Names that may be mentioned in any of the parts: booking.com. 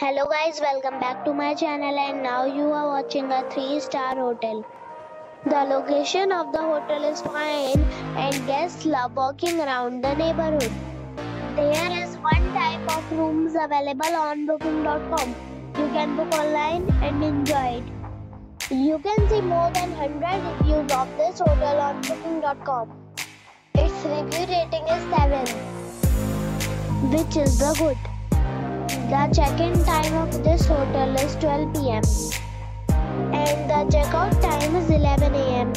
Hello guys, welcome back to my channel and now you are watching a 3-star hotel. The location of the hotel is fine and guests love walking around the neighborhood. There is one type of rooms available on booking.com. You can book online and enjoy it. You can see more than 100 reviews of this hotel on booking.com. Its review rating is 7, which is the good. The check-in time of this hotel is 12 p.m. and the check-out time is 11 a.m.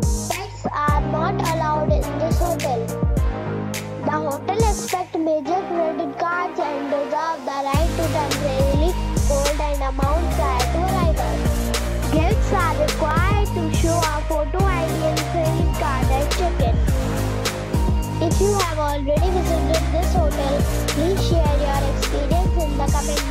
Pets are not allowed in this hotel. The hotel accepts major credit cards and reserves the right to temporarily hold an amount prior to arrival. Guests are required to show a photo ID and credit card at check-in. If you have already visited this hotel, please share your experience in the comment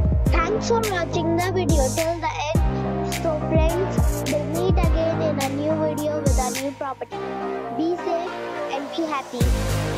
Thanks for watching the video till the end. So friends, we'll meet again in a new video with a new property. Be safe and be happy.